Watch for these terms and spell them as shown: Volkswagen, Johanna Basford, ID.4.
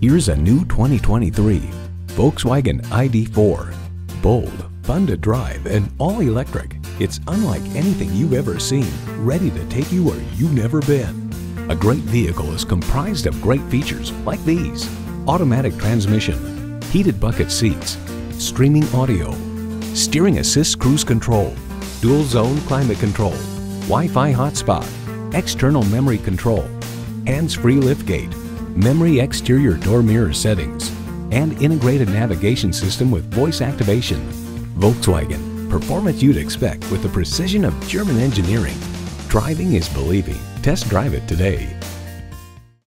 Here's a new 2023 Volkswagen ID.4. Bold, fun to drive, and all-electric. It's unlike anything you've ever seen, ready to take you where you've never been. A great vehicle is comprised of great features like these: automatic transmission, heated bucket seats, streaming audio, steering assist cruise control, dual zone climate control, Wi-Fi hotspot, external memory control, hands-free liftgate, memory exterior door mirror settings, and integrated navigation system with voice activation. Volkswagen, performance you'd expect with the precision of German engineering. Driving is believing. Test drive it today.